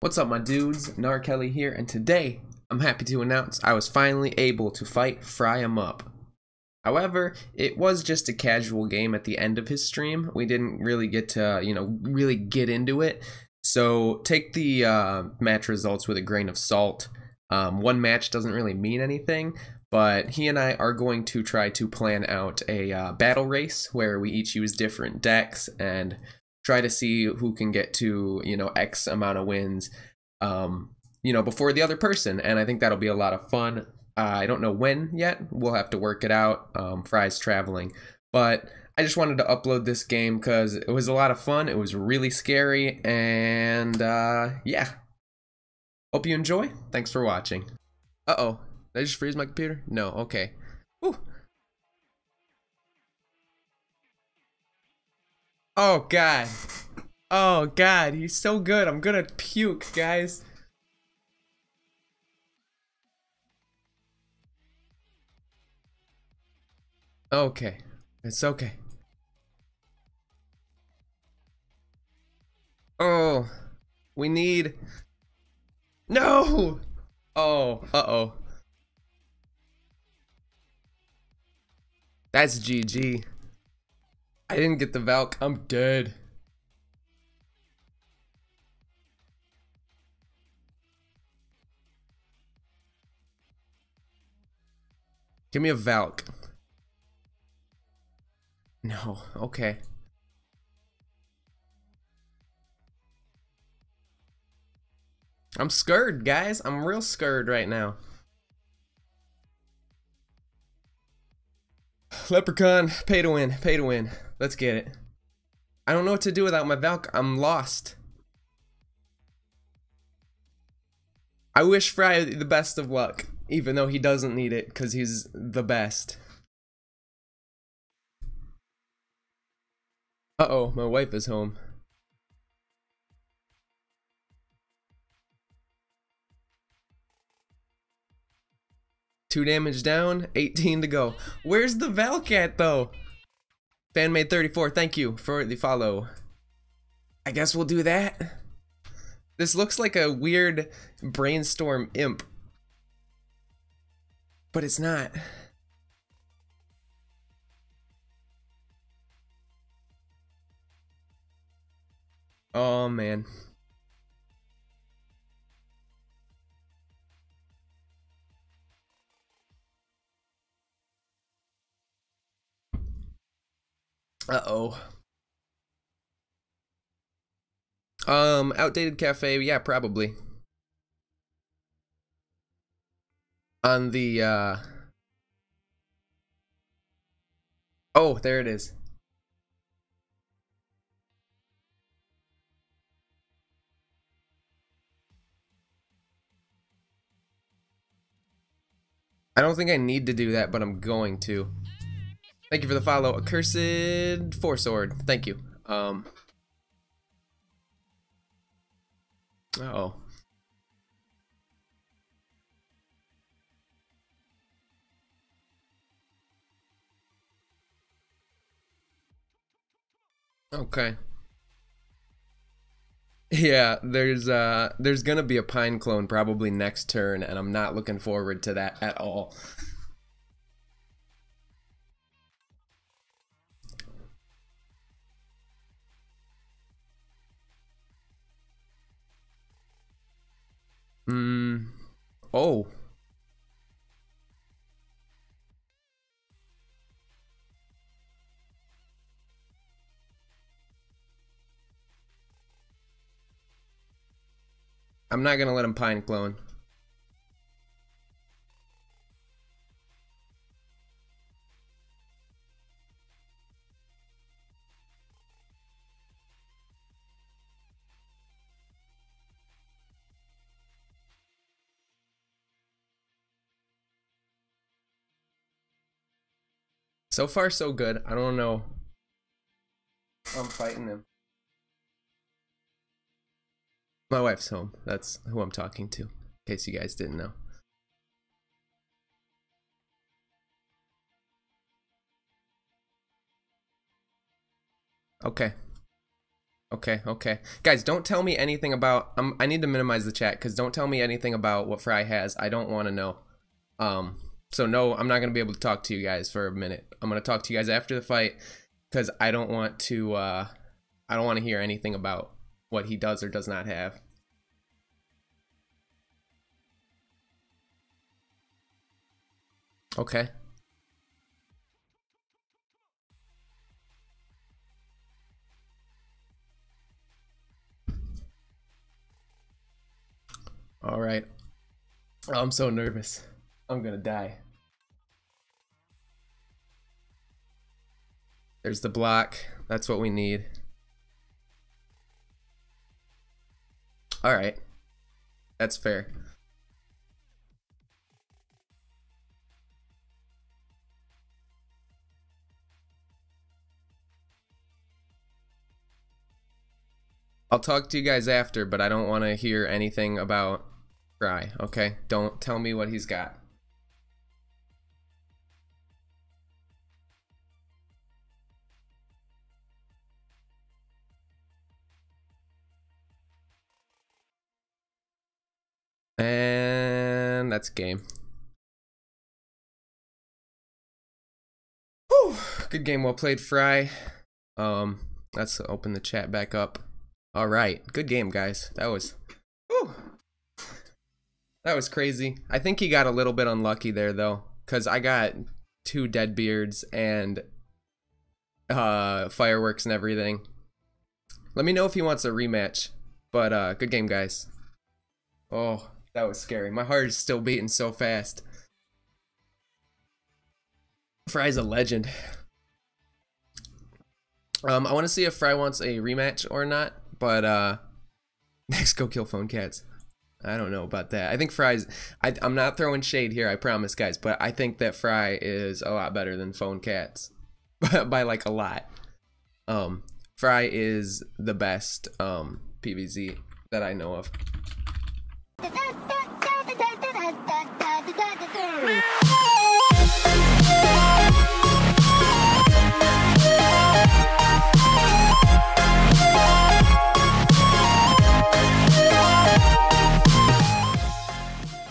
What's up my dudes, Gnar Kelly here, and today I'm happy to announce I was finally able to fight Fry Em Up. However, it was just a casual game at the end of his stream. We didn't really get to, really get into it. So take the match results with a grain of salt. One match doesn't really mean anything, but he and I are going to try to plan out a battle race where we each use different decks and try to see who can get to, X amount of wins, before the other person. And I think that'll be a lot of fun. I don't know when yet. We'll have to work it out. Fry's traveling. But I just wanted to upload this game because it was a lot of fun. It was really scary. And yeah. Hope you enjoy. Thanks for watching. Uh-oh. Did I just freeze my computer? No. Okay. Whew. Oh god. Oh god, he's so good. I'm gonna puke, guys. Okay. It's okay. Oh. We need... No! Oh, uh-oh. That's GG. I didn't get the Valk. I'm dead. Give me a Valk. No. Okay. I'm scared, guys. I'm real scared right now. Leprechaun, pay to win, pay to win. Let's get it. I don't know what to do without my Valk. I'm lost. I wish Fry the best of luck, even though he doesn't need it because he's the best. Uh-oh, my wife is home. Two damage down, 18 to go. Where's the Valkat though? Fanmade34, thank you for the follow. I guess we'll do that. This looks like a weird brainstorm imp. But it's not. Oh man. Uh-oh. Outdated cafe, yeah, probably. On the, oh, there it is. I don't think I need to do that, but I'm going to. Thank you for the follow, accursed 4 sword. Thank you. Uh-oh. Okay. Yeah, there's gonna be a pine clone probably next turn, and I'm not looking forward to that at all. Oh. I'm not gonna let him pine clone. So far, so good. I don't know. I'm fighting him. My wife's home. That's who I'm talking to, in case you guys didn't know. Okay. Okay, okay. Guys, don't tell me anything about... I need to minimize the chat, because don't tell me anything about what Fry has. I don't want to know. So no, I'm not going to be able to talk to you guys for a minute. I'm going to talk to you guys after the fight, because I don't want to... I don't want to hear anything about what he does or does not have. Okay. All right. Oh, I'm so nervous. I'm gonna die. There's the block. That's what we need. All right. That's fair. I'll talk to you guys after, but I don't want to hear anything about Fry, okay? Don't tell me what he's got. And that's game. Whew, good game, well played, Fry. Let's open the chat back up. All right, good game, guys. That was, whew, that was crazy. I think he got a little bit unlucky there, though, because I got 2 dead beards and fireworks and everything. Let me know if he wants a rematch, but good game, guys. Oh, that was scary. My heart is still beating so fast. Fry's a legend. I want to see if Fry wants a rematch or not. But, next go kill Phone Cats. I don't know about that. I think Fry's... I'm not throwing shade here, I promise, guys. But I think that Fry is a lot better than Phone Cats. By, like, a lot. Fry is the best PVZ that I know of.